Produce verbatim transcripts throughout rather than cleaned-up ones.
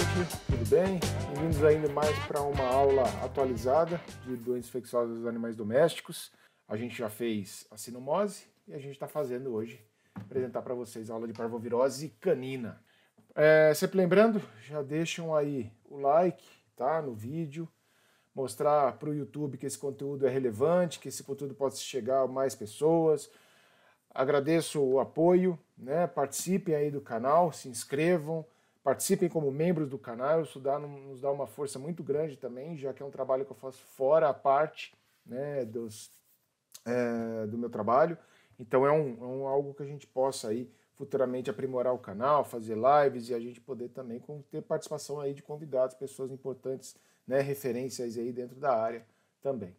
gente, tudo bem? Bem-vindos ainda mais para uma aula atualizada de doenças infecciosas dos animais domésticos. A gente já fez a cinomose e a gente está fazendo hoje, apresentar para vocês a aula de parvovirose canina. É, sempre lembrando, já deixam aí o like, tá, no vídeo, mostrar para o YouTube que esse conteúdo é relevante, que esse conteúdo pode chegar a mais pessoas. Agradeço o apoio, né? Participem aí do canal, se inscrevam, participem como membros do canal, isso dá, nos dá uma força muito grande também, já que é um trabalho que eu faço fora a parte, né, dos, é, do meu trabalho. Então é um, é um algo que a gente possa aí futuramente aprimorar o canal, fazer lives e a gente poder também ter participação aí de convidados, pessoas importantes, né, referências aí dentro da área também.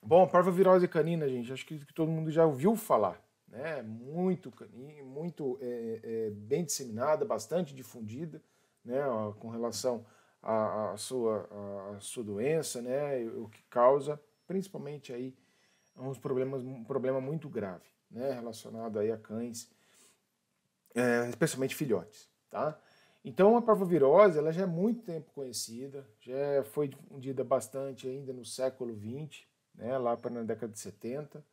Bom, parvovirose canina, gente, acho que, que todo mundo já ouviu falar. Né, muito canino, muito é, é, bem disseminada, bastante difundida, né, ó, com relação à sua, sua doença, né, o que causa principalmente aí uns problemas, um problema muito grave, né, relacionado aí a cães, é, especialmente filhotes. Tá? Então a parvovirose ela já é muito tempo conhecida, já foi difundida bastante ainda no século vinte, né, lá para na década de setenta.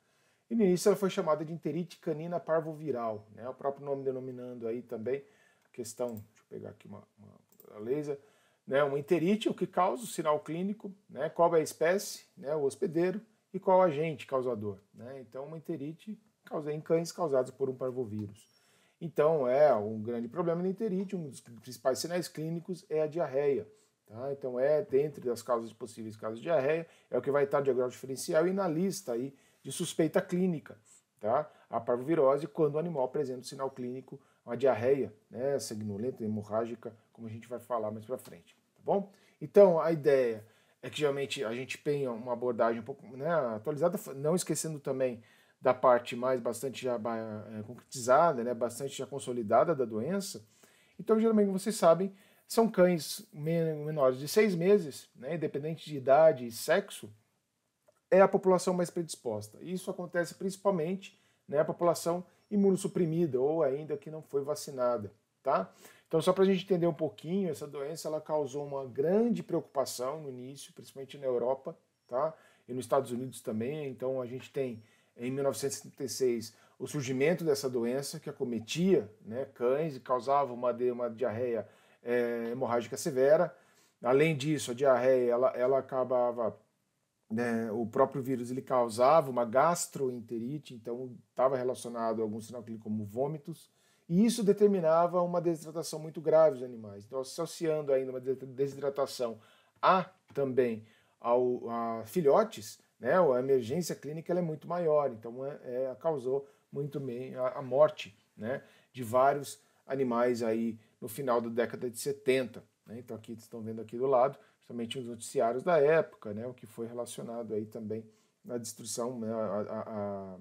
E no início ela foi chamada de enterite canina parvoviral, né? O próprio nome denominando aí também a questão, deixa eu pegar aqui uma, uma ELISA, né? Uma enterite, o que causa o sinal clínico, né? Qual é a espécie, né? O hospedeiro e qual agente causador, né? Então uma enterite causa em cães causados por um parvovírus. Então é um grande problema na enterite, um dos principais sinais clínicos é a diarreia. Tá? Então é dentre as causas possíveis casos de diarreia, é o que vai estar no diagnóstico diferencial e na lista aí de suspeita clínica, tá? A parvovirose, quando o animal apresenta um sinal clínico, uma diarreia, né, sanguinolenta, hemorrágica, como a gente vai falar mais pra frente, tá bom? Então, a ideia é que geralmente a gente tenha uma abordagem um pouco, né, atualizada, não esquecendo também da parte mais bastante já é, concretizada, né, bastante já consolidada da doença. Então, geralmente, vocês sabem, são cães menores de seis meses, né, independente de idade e sexo, é a população mais predisposta. Isso acontece principalmente, né, a população imunossuprimida ou ainda que não foi vacinada, tá? Então, só para a gente entender um pouquinho, essa doença ela causou uma grande preocupação no início, principalmente na Europa, tá? E nos Estados Unidos também. Então, a gente tem, em mil novecentos e setenta e seis, o surgimento dessa doença que acometia, né, cães e causava uma, uma diarreia é, hemorrágica severa. Além disso, a diarreia ela, ela acabava... É, o próprio vírus ele causava uma gastroenterite, então estava relacionado a algum sinal clínico como vômitos, e isso determinava uma desidratação muito grave dos animais. Então, associando ainda uma desidratação a também ao, a filhotes, né, a emergência clínica ela é muito maior, então é, é, causou muito bem a, a morte, né, de vários animais aí no final da década de setenta. Né? Então aqui vocês estão vendo aqui do lado, somente os noticiários da época, né, o que foi relacionado aí também à destruição, né, a, a, a, a,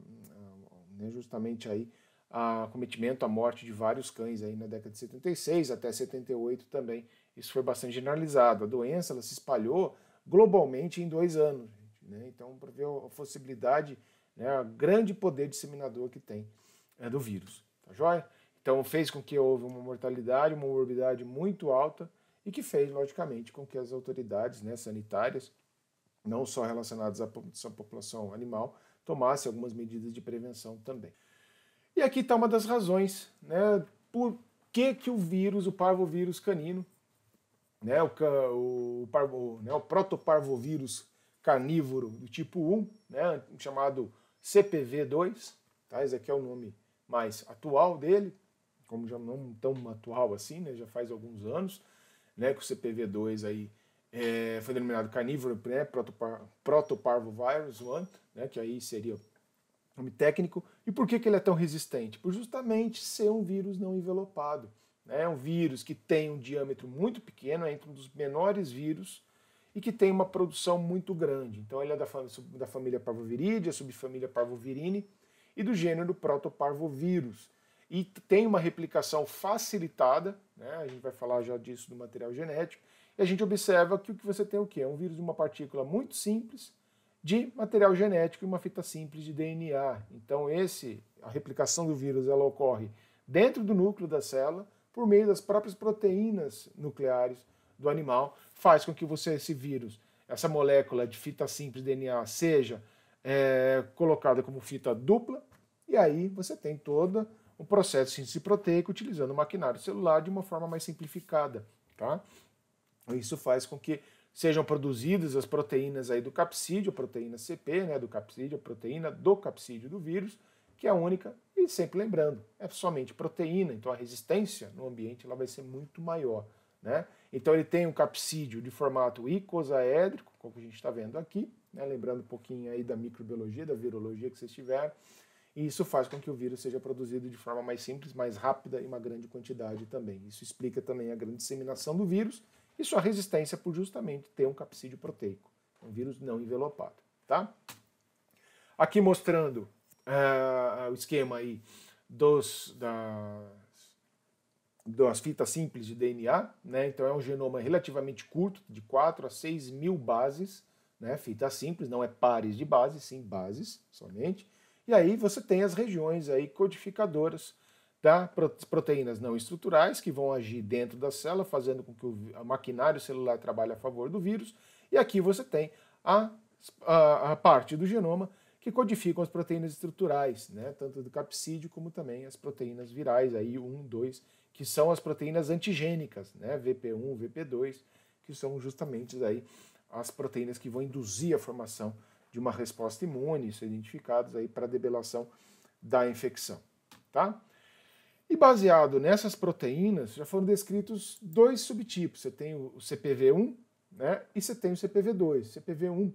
né, justamente aí a cometimento, a morte de vários cães aí na década de setenta e seis até setenta e oito também. Isso foi bastante generalizado. A doença ela se espalhou globalmente em dois anos, gente, né? Então para ver a possibilidade, né, o grande poder disseminador que tem é do vírus, tá joia? Então fez com que houve uma mortalidade, uma morbidade muito alta, e que fez, logicamente, com que as autoridades, né, sanitárias, não só relacionadas à população animal, tomassem algumas medidas de prevenção também. E aqui está uma das razões, né, por que, que o vírus, o parvovírus canino, né, o, o, parvo, né, o protoparvovírus carnívoro do tipo um, né, chamado C P V dois, tá? Esse aqui é o nome mais atual dele, como já não tão atual assim, né, já faz alguns anos, né, que o C P V dois aí, é, foi denominado carnívoro, né, protopar, protoparvovirus, né, que aí seria o nome técnico. E por que, que ele é tão resistente? Por justamente ser um vírus não envelopado. Né, é um vírus que tem um diâmetro muito pequeno, é entre um dos menores vírus, e que tem uma produção muito grande. Então ele é da, fam da família Parvoviridae, subfamília Parvovirine, e do gênero Protoparvovirus. E tem uma replicação facilitada, né? A gente vai falar já disso no material genético, e a gente observa que o que você tem o quê? É um vírus de uma partícula muito simples de material genético e uma fita simples de D N A. Então esse, a replicação do vírus ela ocorre dentro do núcleo da célula, por meio das próprias proteínas nucleares do animal, faz com que você, esse vírus, essa molécula de fita simples D N A, seja é, colocada como fita dupla, e aí você tem todo o processo de síntese proteica utilizando o maquinário celular de uma forma mais simplificada, tá? Isso faz com que sejam produzidas as proteínas aí do capsídeo, a proteína C P, né, do capsídeo, a proteína do capsídeo do vírus, que é a única, e sempre lembrando, é somente proteína, então a resistência no ambiente ela vai ser muito maior, né? Então ele tem um capsídeo de formato icosaédrico, como a gente está vendo aqui, né, lembrando um pouquinho aí da microbiologia, da virologia que vocês tiveram, e isso faz com que o vírus seja produzido de forma mais simples, mais rápida e uma grande quantidade também. Isso explica também a grande disseminação do vírus, e sua resistência por justamente ter um capsídeo proteico, um vírus não envelopado, tá? Aqui mostrando uh, o esquema aí dos, das, das fitas simples de D N A, né? Então é um genoma relativamente curto, de quatro a seis mil bases, né? Fitas simples, não é pares de bases, sim bases somente. E aí você tem as regiões aí codificadoras, tá? Proteínas não estruturais que vão agir dentro da célula, fazendo com que o maquinário celular trabalhe a favor do vírus. E aqui você tem a, a, a parte do genoma que codificam as proteínas estruturais, né? Tanto do capsídeo como também as proteínas virais, aí um, dois, que são as proteínas antigênicas, né? V P um, V P dois, que são justamente aí as proteínas que vão induzir a formação de uma resposta imune, são identificadas para a debelação da infecção, tá? E baseado nessas proteínas, já foram descritos dois subtipos. Você tem o C P V um, né, e você tem o C P V dois. C P V um,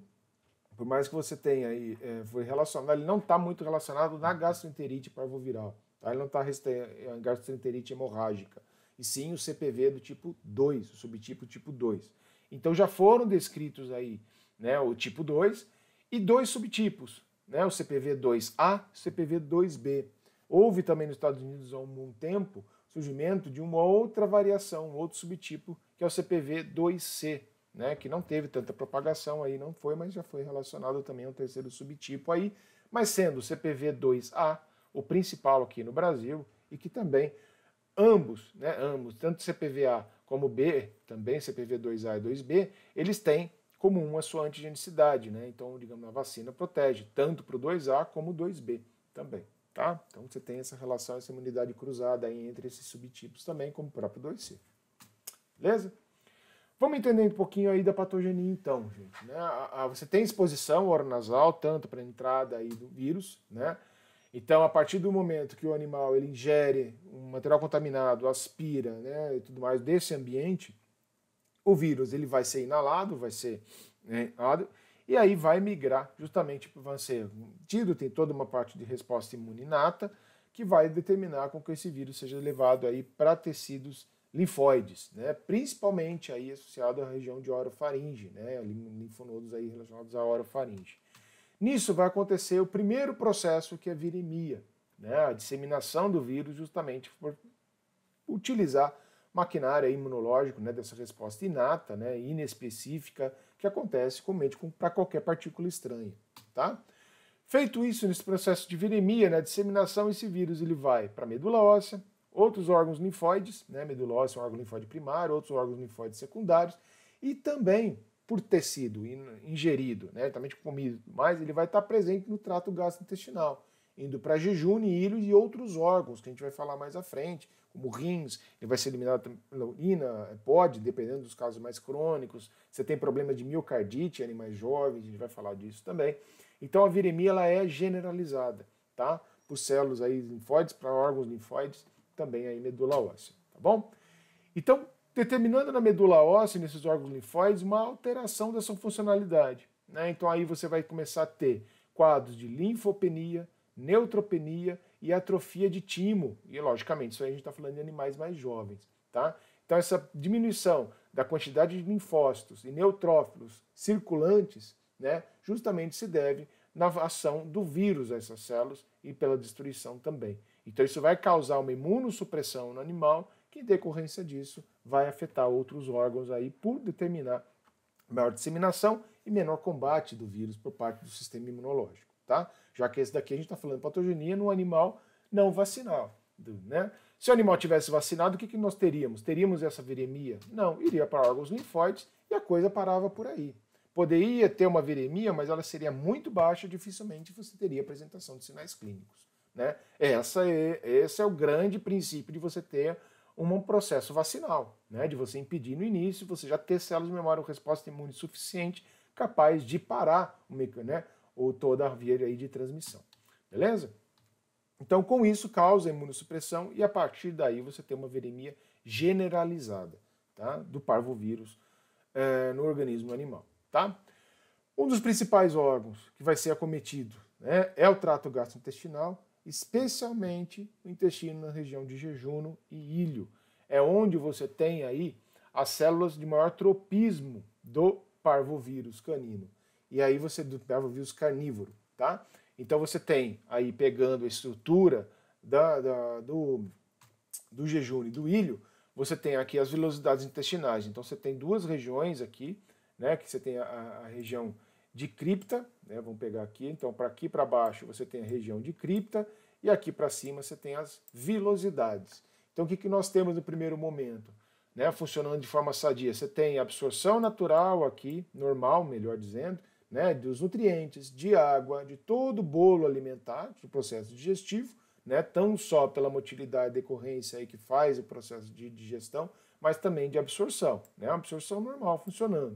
por mais que você tenha aí, é, foi relacionado, ele não está muito relacionado na gastroenterite parvoviral, tá? Ele não está em gastroenterite hemorrágica, e sim o C P V do tipo dois, o subtipo tipo dois. Então já foram descritos aí, né, o tipo dois e dois subtipos, né, o C P V dois A e o C P V dois B. Houve também nos Estados Unidos há um tempo o surgimento de uma outra variação, um outro subtipo, que é o C P V dois C, né, que não teve tanta propagação aí, não foi, mas já foi relacionado também a um terceiro subtipo aí, mas sendo o C P V dois A o principal aqui no Brasil, e que também ambos, né, ambos, tanto C P V A como B, também C P V dois A e dois B, eles têm como uma sua antigenicidade, né? Então, digamos, a vacina protege tanto para o dois A como o dois B também. Tá? Então você tem essa relação, essa imunidade cruzada aí entre esses subtipos também, como o próprio dois C. Beleza? Vamos entender um pouquinho aí da patogenia então, gente. Né? A, a, você tem exposição oronasal, tanto para a entrada aí do vírus, né? Então a partir do momento que o animal ele ingere um material contaminado, aspira, né, e tudo mais desse ambiente, o vírus ele vai ser inalado, vai ser inalado, e aí vai migrar, justamente, vão ser tido, tem toda uma parte de resposta imune inata, que vai determinar com que esse vírus seja levado aí para tecidos linfóides, né? Principalmente aí associado à região de orofaringe, né? Linfonodos aí relacionados à orofaringe. Nisso vai acontecer o primeiro processo, que é a viremia, né? A disseminação do vírus justamente por utilizar maquinário imunológico, né, dessa resposta inata, né, inespecífica, que acontece comumente para qualquer partícula estranha, tá? Feito isso, nesse processo de viremia, né, disseminação, esse vírus ele vai para a medula óssea, outros órgãos linfóides, né, medula óssea é um órgão linfóide primário, outros órgãos linfóides secundários, e também por tecido ingerido, né, também comido, mas ele vai estar presente no trato gastrointestinal, indo para jejum, hílio e outros órgãos, que a gente vai falar mais à frente, como rins, ele vai ser eliminado pela urina, pode, dependendo dos casos mais crônicos. Você tem problema de miocardite, animais jovens, a gente vai falar disso também. Então a viremia ela é generalizada, tá? Por células aí linfóides, para órgãos linfóides, também aí medula óssea, tá bom? Então, determinando na medula óssea, nesses órgãos linfóides, uma alteração da sua funcionalidade, né? Então aí você vai começar a ter quadros de linfopenia, neutropenia e atrofia de timo. E, logicamente, isso aí a gente está falando de animais mais jovens, tá? Então, essa diminuição da quantidade de linfócitos e neutrófilos circulantes, né, justamente se deve na ação do vírus a essas células e pela destruição também. Então, isso vai causar uma imunossupressão no animal, que, em decorrência disso, vai afetar outros órgãos aí por determinar maior disseminação e menor combate do vírus por parte do sistema imunológico, tá? Já que esse daqui a gente está falando de patogenia no animal não vacinal, né? Se o animal tivesse vacinado, o que, que nós teríamos? Teríamos essa viremia? Não, iria para órgãos linfóides e a coisa parava por aí. Poderia ter uma viremia, mas ela seria muito baixa, dificilmente você teria apresentação de sinais clínicos, né? Essa é, esse é o grande princípio de você ter um processo vacinal, né? De você impedir no início, você já ter células de memória ou resposta imune suficiente capaz de parar o meca, né? Ou toda a via aí de transmissão, beleza? Então, com isso, causa imunossupressão e a partir daí você tem uma viremia generalizada, tá? Do parvovírus é, no organismo animal, tá? Um dos principais órgãos que vai ser acometido, né, é o trato gastrointestinal, especialmente o intestino na região de jejuno e ilho. É onde você tem aí as células de maior tropismo do parvovírus canino. E aí você do parvovírus carnívoro, tá? Então você tem aí pegando a estrutura da, da, do, do jejuno e do ilho, você tem aqui as vilosidades intestinais. Então você tem duas regiões aqui, né? Que você tem a, a região de cripta, né? Vamos pegar aqui, então para aqui para baixo você tem a região de cripta e aqui para cima você tem as vilosidades. Então o que, que nós temos no primeiro momento? Né, funcionando de forma sadia, você tem a absorção natural aqui, normal, melhor dizendo, né, dos nutrientes, de água, de todo o bolo alimentar, do processo digestivo, né, tão só pela motilidade e decorrência aí que faz o processo de digestão, mas também de absorção, né, uma absorção normal funcionando.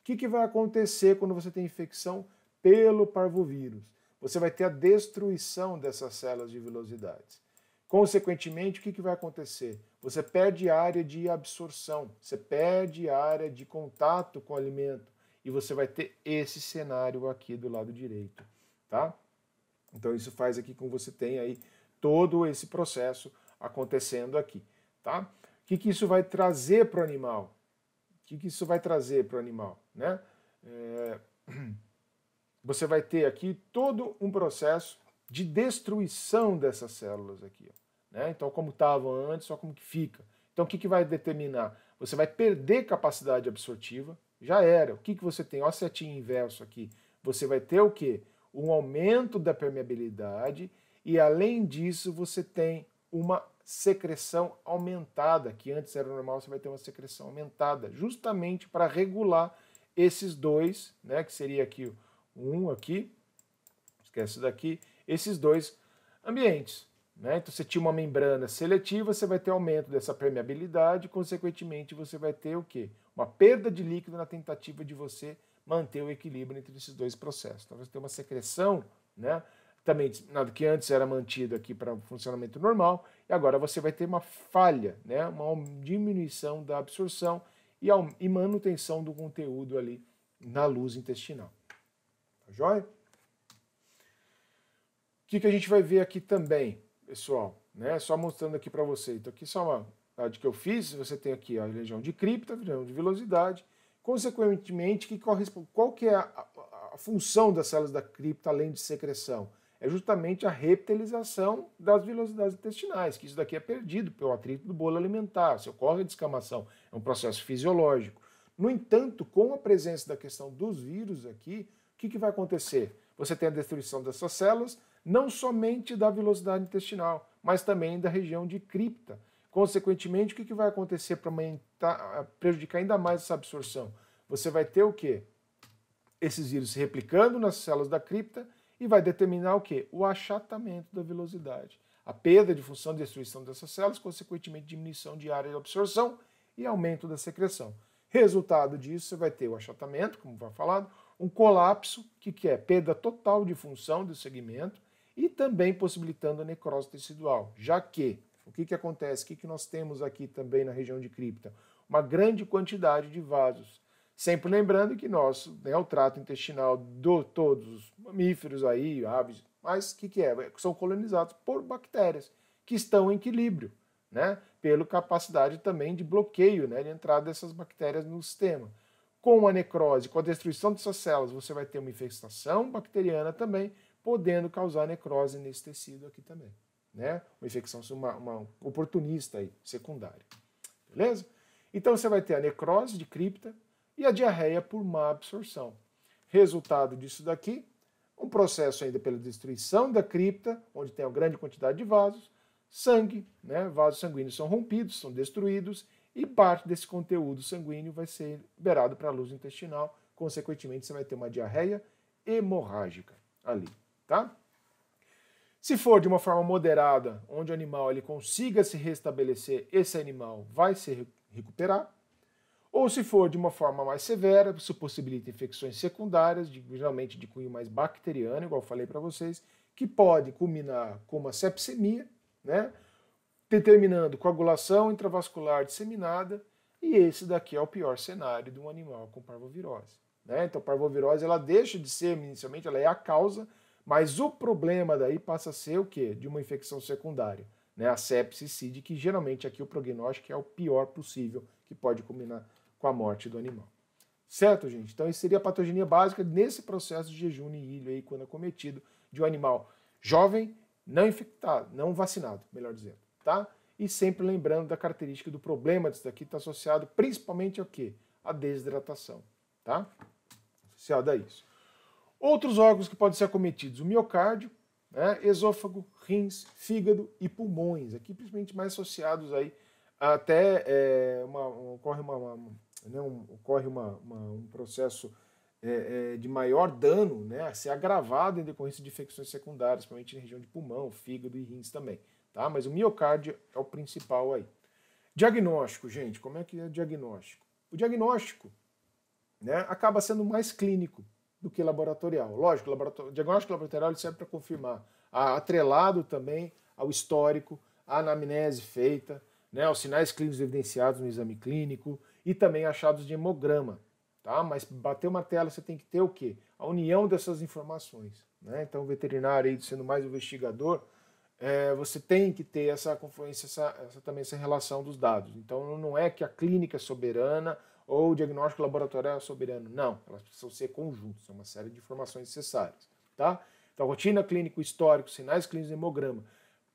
O que, que vai acontecer quando você tem infecção pelo parvovírus? Você vai ter a destruição dessas células de vilosidades. Consequentemente, o que, que vai acontecer? Você perde área de absorção, você perde área de contato com o alimento e você vai ter esse cenário aqui do lado direito, tá? Então isso faz aqui com que você tenha aí todo esse processo acontecendo aqui, tá? O que, que isso vai trazer para o animal? O que, que isso vai trazer para o animal, né? É... Você vai ter aqui todo um processo de destruição dessas células aqui, ó, né? Então, como estava antes, só como que fica. Então, o que, que vai determinar? Você vai perder capacidade absortiva, já era. O que, que você tem? Ó, a setinha inverso aqui. Você vai ter o quê? Um aumento da permeabilidade e, além disso, você tem uma secreção aumentada, que antes era normal, você vai ter uma secreção aumentada, justamente para regular esses dois, né? Que seria aqui um aqui, esquece daqui, esses dois ambientes, né? Então, você tinha uma membrana seletiva, você vai ter aumento dessa permeabilidade, consequentemente, você vai ter o quê? Uma perda de líquido na tentativa de você manter o equilíbrio entre esses dois processos. Então, você tem uma secreção, né? Também, nada que antes era mantido aqui para um funcionamento normal, e agora você vai ter uma falha, né? Uma diminuição da absorção e, e manutenção do conteúdo ali na luz intestinal. Tá joia? O que, que a gente vai ver aqui também, pessoal, né? Só mostrando aqui para vocês. Então aqui só uma de que eu fiz, você tem aqui a região de cripta, a região de velocidade. Consequentemente, que corresponde, qual que é a, a, a função das células da cripta além de secreção? É justamente a reptilização das velocidades intestinais, que isso daqui é perdido pelo atrito do bolo alimentar, se ocorre a descamação, é um processo fisiológico. No entanto, com a presença da questão dos vírus aqui, o que, que vai acontecer? Você tem a destruição dessas células, não somente da vilosidade intestinal, mas também da região de cripta. Consequentemente, o que vai acontecer para prejudicar ainda mais essa absorção? Você vai ter o quê? Esses vírus se replicando nas células da cripta e vai determinar o quê? O achatamento da vilosidade. A perda de função de destruição dessas células, consequentemente diminuição de área de absorção e aumento da secreção. Resultado disso, você vai ter o achatamento, como vai falado, um colapso, que, que é perda total de função do segmento, e também possibilitando a necrose tecidual, já que, o que, que acontece, o que, que nós temos aqui também na região de cripta? Uma grande quantidade de vasos, sempre lembrando que nosso, né, o trato intestinal de todos os mamíferos aí, aves, mas o que, que é? São colonizados por bactérias, que estão em equilíbrio, né, pela capacidade também de bloqueio, né, de entrada dessas bactérias no sistema. Com a necrose, com a destruição dessas células, você vai ter uma infestação bacteriana também, podendo causar necrose nesse tecido aqui também, né? Uma infecção, uma, uma oportunista aí, secundária. Beleza? Então você vai ter a necrose de cripta e a diarreia por má absorção. Resultado disso daqui, um processo ainda pela destruição da cripta, onde tem uma grande quantidade de vasos, sangue, né? Vasos sanguíneos são rompidos, são destruídos e parte desse conteúdo sanguíneo vai ser liberado para a luz intestinal, consequentemente você vai ter uma diarreia hemorrágica ali, tá? Se for de uma forma moderada, onde o animal ele consiga se restabelecer, esse animal vai se recuperar. Ou se for de uma forma mais severa, isso possibilita infecções secundárias, de, geralmente de cunho mais bacteriano, igual eu falei para vocês, que pode culminar com uma sepsemia, né, determinando coagulação intravascular disseminada, e esse daqui é o pior cenário de um animal com parvovirose, né? Então, a parvovirose ela deixa de ser, inicialmente, ela é a causa, mas o problema daí passa a ser o quê? De uma infecção secundária, né? A sepse e C I D, que geralmente aqui o prognóstico é o pior possível, que pode culminar com a morte do animal. Certo, gente? Então, isso seria a patogenia básica nesse processo de jejum niílio aí, quando acometido de um animal jovem, não infectado, não vacinado, melhor dizendo, tá? E sempre lembrando da característica do problema disso daqui, está associado principalmente ao quê? A desidratação, tá? Associado a isso. Outros órgãos que podem ser acometidos, o miocárdio, né, esôfago, rins, fígado e pulmões. Aqui principalmente mais associados aí até é, uma, uma, ocorre, uma, uma, né, um, ocorre uma, uma, um processo é, é, de maior dano, né, a ser agravado em decorrência de infecções secundárias, principalmente na região de pulmão, fígado e rins também. Tá? Mas o miocárdio é o principal aí. Diagnóstico, gente, como é que é o diagnóstico? O diagnóstico, né, acaba sendo mais clínico do que laboratorial. Lógico, o diagnóstico laboratorial ele serve para confirmar, atrelado também ao histórico, à anamnese feita, né, aos sinais clínicos evidenciados no exame clínico e também achados de hemograma. Tá? Mas bater uma tela você tem que ter o quê? A união dessas informações, né? Então o veterinário, aí, sendo mais investigador, é, você tem que ter essa confluência, essa, essa, também essa relação dos dados. Então não é que a clínica é soberana ou o diagnóstico laboratorial é soberano. Não, elas precisam ser conjuntos, são uma série de informações necessárias, tá? Então, rotina clínica, histórico, sinais clínicos e hemograma.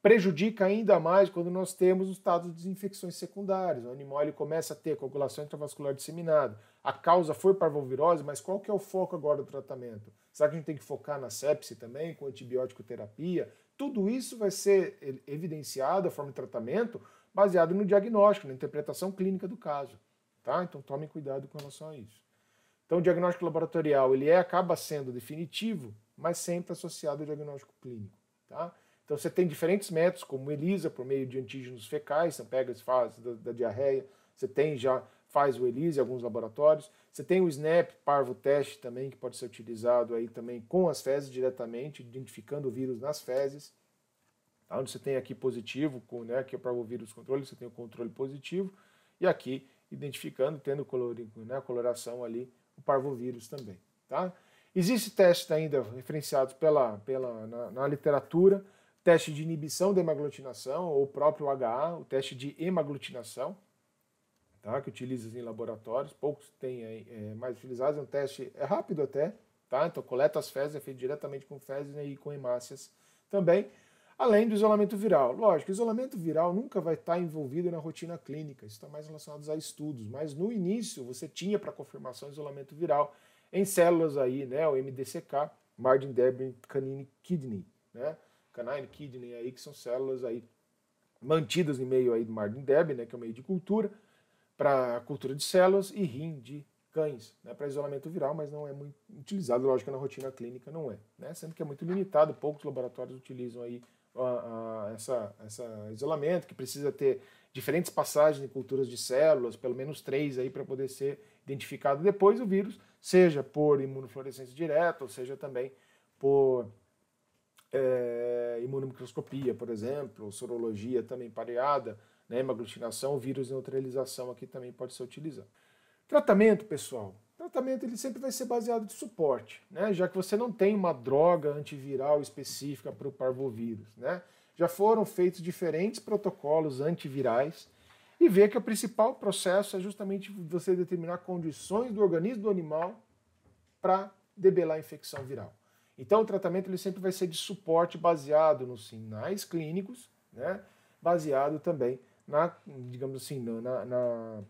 Prejudica ainda mais quando nós temos os dados de infecções secundárias. O animal ele começa a ter coagulação intravascular disseminada. A causa foi parvovirose, mas qual que é o foco agora do tratamento? Será que a gente tem que focar na sepse também, com antibiótico terapia? Tudo isso vai ser evidenciado, a forma de tratamento, baseado no diagnóstico, na interpretação clínica do caso. Tá? Então tomem cuidado com relação a isso. Então o diagnóstico laboratorial ele é, acaba sendo definitivo, mas sempre associado ao diagnóstico clínico. Tá? Então você tem diferentes métodos, como ELISA, por meio de antígenos fecais, você pega as fases da, da diarreia, você tem já, faz o ELISA em alguns laboratórios, você tem o SNAP, parvo teste também, que pode ser utilizado aí também com as fezes diretamente, identificando o vírus nas fezes, tá? Onde você tem aqui positivo, com, né, que é o parvovírus controle, você tem o controle positivo, e aqui identificando, tendo colorido, né, coloração ali, o parvovírus também, tá? Existe teste ainda referenciado pela, pela, na, na literatura, teste de inibição da hemaglutinação, ou o próprio H A, o teste de hemaglutinação, tá, que utiliza em laboratórios, poucos têm é, mais utilizados, é um teste é rápido até, tá? Então coleta as fezes, é feito diretamente com fezes, né, e com hemácias também, além do isolamento viral. Lógico, o isolamento viral nunca vai estar envolvido na rotina clínica, isso está mais relacionado a estudos, mas no início você tinha para confirmação isolamento viral em células aí, né, o M D C K, Madin Derby Canine Kidney, né, Canine Kidney aí, que são células aí mantidas em meio aí do Madin Derby, né, que é um meio de cultura, para cultura de células e rim de cães, né, para isolamento viral, mas não é muito utilizado, lógico, na rotina clínica não é, né, sendo que é muito limitado, poucos laboratórios utilizam aí A, a, essa, essa isolamento, que precisa ter diferentes passagens em culturas de células, pelo menos três aí, para poder ser identificado depois o vírus, seja por imunofluorescência direta, ou seja também por é, imunomicroscopia, por exemplo, sorologia também pareada, né, hemaglutinação, vírus neutralização aqui também pode ser utilizado. Tratamento, pessoal. O tratamento ele sempre vai ser baseado de suporte, né? Já que você não tem uma droga antiviral específica para o parvovírus, né? Já foram feitos diferentes protocolos antivirais e ver que o principal processo é justamente você determinar condições do organismo do animal para debelar a infecção viral. Então o tratamento ele sempre vai ser de suporte baseado nos sinais clínicos, né? Baseado também na, digamos assim, na, na,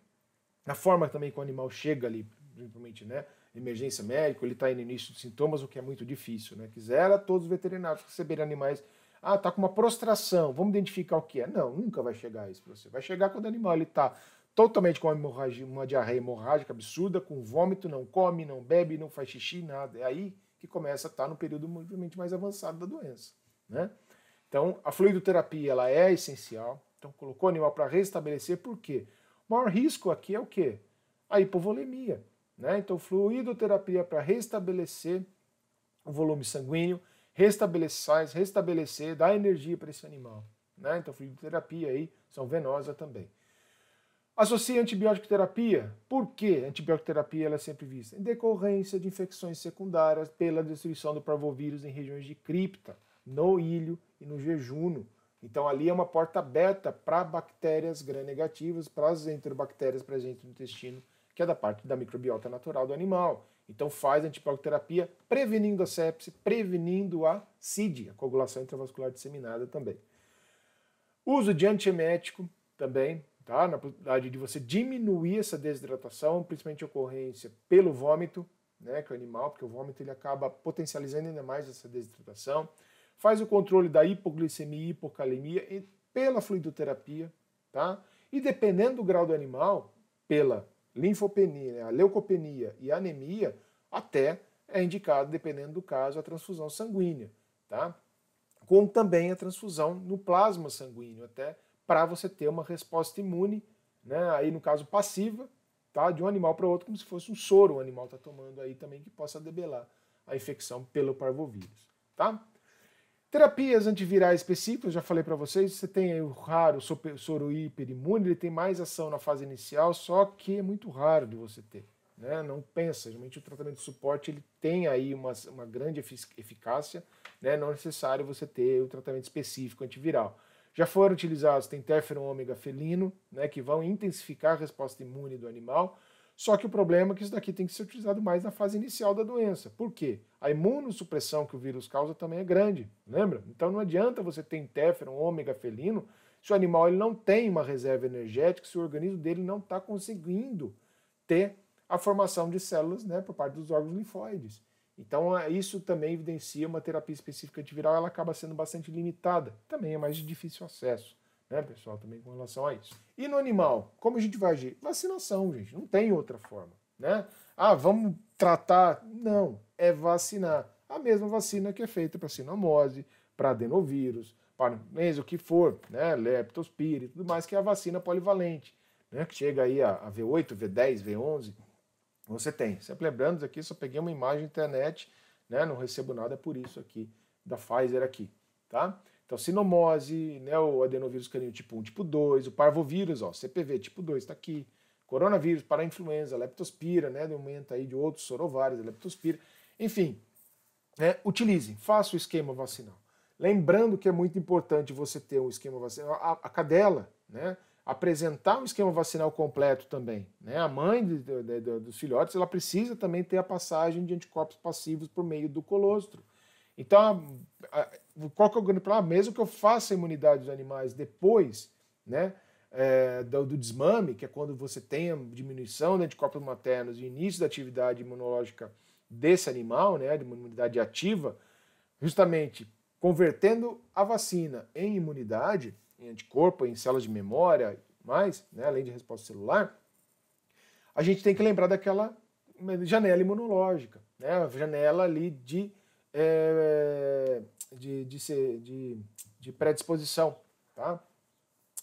na forma também que o animal chega ali, principalmente, né, emergência médica, ele está no início de sintomas, o que é muito difícil, né? Quisera todos os veterinários receberem animais Ah, tá com uma prostração, vamos identificar o que é. Não, nunca vai chegar a isso para você. Vai chegar quando o animal ele tá totalmente com uma, hemorragia, uma diarreia hemorrágica absurda, com vômito, não come, não bebe, não faz xixi, nada. É aí que começa a estar no período muito mais avançado da doença, né? Então, a fluidoterapia ela é essencial. Então, colocou o animal para restabelecer, por quê? O maior risco aqui é o quê? A hipovolemia, né? Então, fluidoterapia para restabelecer o volume sanguíneo, restabelecer, restabelecer, dar energia para esse animal, né? Então, fluidoterapia aí, são venosa também. Associa antibiótico terapia. Por que antibiótico terapia ela é sempre vista? Em decorrência de infecções secundárias pela destruição do parvovírus em regiões de cripta, no ilho e no jejuno. Então ali é uma porta aberta para bactérias gram-negativas, para as enterobactérias presentes no intestino, que é da parte da microbiota natural do animal. Então faz antibiótico terapia prevenindo a sepse, prevenindo a C I D, a coagulação intravascular disseminada também. Uso de antiemético também. Tá? Na possibilidade de você diminuir essa desidratação, principalmente a ocorrência pelo vômito, né, que é o animal, porque o vômito ele acaba potencializando ainda mais essa desidratação. Faz o controle da hipoglicemia e hipocalemia pela fluidoterapia, tá? E dependendo do grau do animal, pela linfopenia, a leucopenia e a anemia, até é indicado, dependendo do caso, a transfusão sanguínea, tá? Como também a transfusão no plasma sanguíneo, até para você ter uma resposta imune, né, aí no caso passiva, tá, de um animal para outro, como se fosse um soro o animal está tomando aí também, que possa debelar a infecção pelo parvovírus, tá? Terapias antivirais específicas, já falei para vocês, você tem aí o raro o soro hiperimune, ele tem mais ação na fase inicial, só que é muito raro de você ter, né, não pensa, geralmente o tratamento de suporte ele tem aí uma, uma grande eficácia, né, não é necessário você ter o tratamento específico antiviral. Já foram utilizados, tem interferon ômega felino, né, que vão intensificar a resposta imune do animal, só que o problema é que isso daqui tem que ser utilizado mais na fase inicial da doença. Por quê? A imunossupressão que o vírus causa também é grande, lembra? Então não adianta você ter interferon ômega felino se o animal ele não tem uma reserva energética, se o organismo dele não está conseguindo ter a formação de células, né, por parte dos órgãos linfóides. Então isso também evidencia uma terapia específica antiviral, ela acaba sendo bastante limitada. Também é mais de difícil acesso, né, pessoal, também com relação a isso. E no animal, como a gente vai agir? Vacinação, gente, não tem outra forma, né? Ah, vamos tratar? Não, é vacinar. A mesma vacina que é feita para cinomose, para adenovírus, para o que for, né, leptospira e tudo mais, que é a vacina polivalente, né, que chega aí a V oito, V dez, V onze... Você tem. Sempre lembrando aqui, só peguei uma imagem na internet, né? Não recebo nada por isso aqui, da Pfizer aqui, tá? Então, cinomose, né? O adenovírus canino tipo um, tipo dois, o parvovírus, ó, C P V tipo dois tá aqui, coronavírus, para a influenza, leptospira, né? Aumenta aí de outros sorovários, leptospira, enfim, né? Utilizem, faça o esquema vacinal. Lembrando que é muito importante você ter um esquema vacinal, a, a cadela, né? Apresentar um esquema vacinal completo também, né? A mãe de, de, de, dos filhotes, ela precisa também ter a passagem de anticorpos passivos por meio do colostro. Então, a, a, qual que é o grande problema? Mesmo que eu faça a imunidade dos animais depois, né, é, do, do desmame, que é quando você tem a diminuição de anticorpos maternos e início da atividade imunológica desse animal, né, de uma imunidade ativa, justamente convertendo a vacina em imunidade, em anticorpo, em células de memória, mais, né, além de resposta celular, a gente tem que lembrar daquela janela imunológica, né, a janela ali de, é, de, de, ser, de, de predisposição, tá?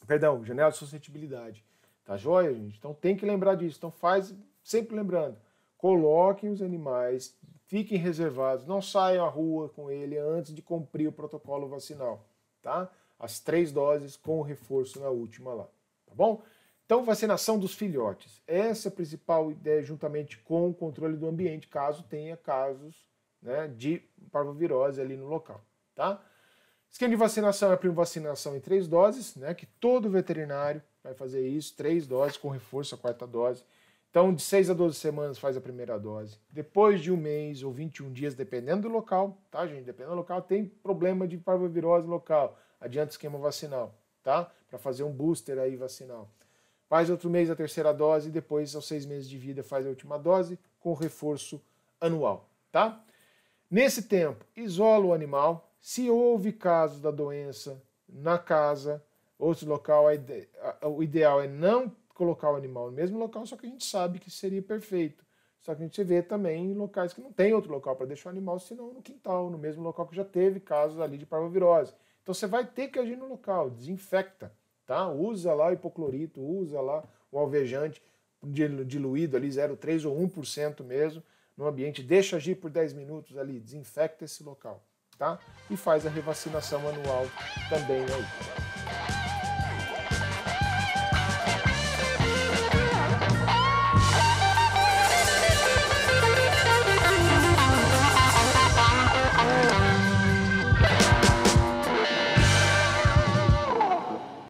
Perdão, janela de suscetibilidade, tá joia, gente? Então tem que lembrar disso, então faz, sempre lembrando, coloquem os animais, fiquem reservados, não saiam à rua com ele antes de cumprir o protocolo vacinal, tá? As três doses com o reforço na última lá, tá bom? Então, vacinação dos filhotes. Essa é a principal ideia, juntamente com o controle do ambiente, caso tenha casos, né, de parvovirose ali no local, tá? Esquema de vacinação é a primovacinação em três doses, né, que todo veterinário vai fazer isso, três doses com reforço, a quarta dose. Então, de seis a doze semanas faz a primeira dose. Depois de um mês ou vinte e um dias, dependendo do local, tá, gente? Dependendo do local, tem problema de parvovirose local. Adianta o esquema vacinal, tá? Para fazer um booster aí vacinal. Faz outro mês a terceira dose e depois, aos seis meses de vida, faz a última dose com reforço anual, tá? Nesse tempo, isola o animal, Se houve casos da doença na casa, outro local, o ideal é não colocar o animal no mesmo local, só que a gente sabe que seria perfeito. Só que a gente vê também em locais que não tem outro local para deixar o animal, senão no quintal, no mesmo local que já teve casos ali de parvovirose. Então você vai ter que agir no local, desinfecta, tá? Usa lá o hipoclorito, usa lá o alvejante diluído ali zero vírgula três ou um por cento mesmo no ambiente, deixa agir por dez minutos ali, desinfecta esse local, tá? E faz a revacinação anual também aí.